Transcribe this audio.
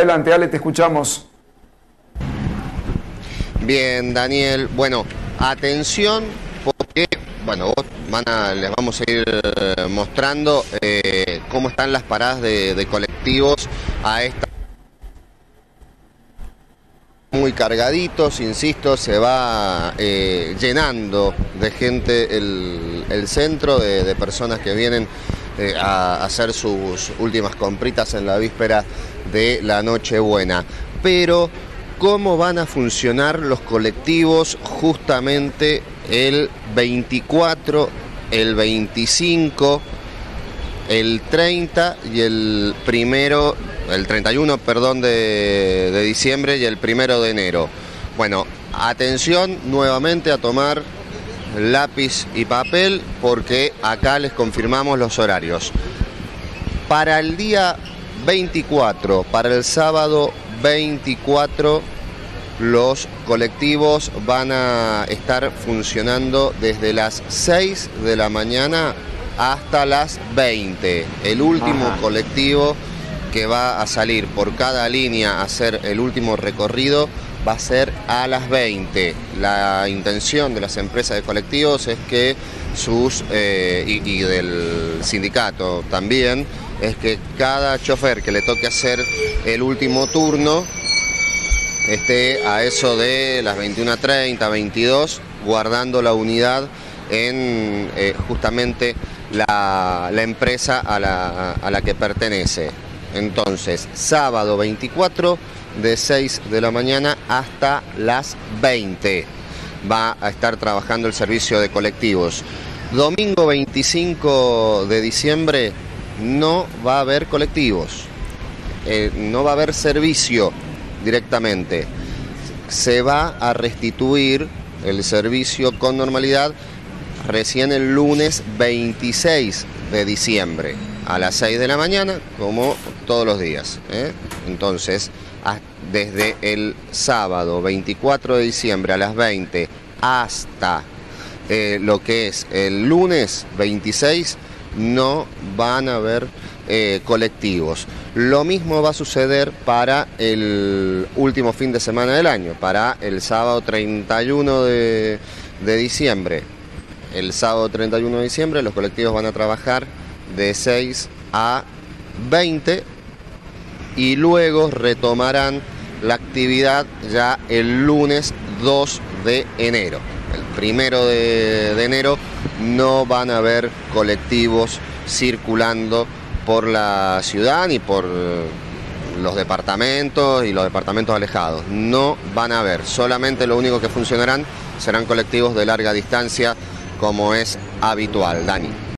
Adelante, Ale, te escuchamos. Bien, Daniel. Bueno, atención porque, bueno, les vamos a ir mostrando cómo están las paradas de colectivos a esta... Muy cargaditos, insisto, se va llenando de gente el centro, de personas que vienen a hacer sus últimas compritas en la víspera de la Nochebuena. Pero, ¿cómo van a funcionar los colectivos justamente el 24, el 25, el 30 y el primero, el 31, perdón, de diciembre y el 1 de enero? Bueno, atención nuevamente a tomar lápiz y papel porque acá les confirmamos los horarios. Para el día 24, para el sábado 24, los colectivos van a estar funcionando desde las 6 de la mañana hasta las 20. El último colectivo que va a salir por cada línea a hacer el último recorrido va a ser a las 20. La intención de las empresas de colectivos es que sus y del sindicato también, es que cada chofer que le toque hacer el último turno esté a eso de las 21:30, 22, guardando la unidad en justamente la empresa a la que pertenece. Entonces, sábado 24 de 6 de la mañana hasta las 20 va a estar trabajando el servicio de colectivos. Domingo 25 de diciembre no va a haber colectivos, no va a haber servicio directamente. Se va a restituir el servicio con normalidad recién el lunes 26 de diciembre a las 6 de la mañana, como todos los días, ¿eh? Entonces, desde el sábado 24 de diciembre a las 20 hasta lo que es el lunes 26, no van a haber colectivos. Lo mismo va a suceder para el último fin de semana del año, para el sábado 31 de diciembre. El sábado 31 de diciembre los colectivos van a trabajar de 6 a 20 y luego retomarán la actividad ya el lunes 2 de enero. El 1 de enero no van a haber colectivos circulando por la ciudad ni por los departamentos y los departamentos alejados. No van a haber, solamente lo único que funcionarán serán colectivos de larga distancia como es habitual, Dani.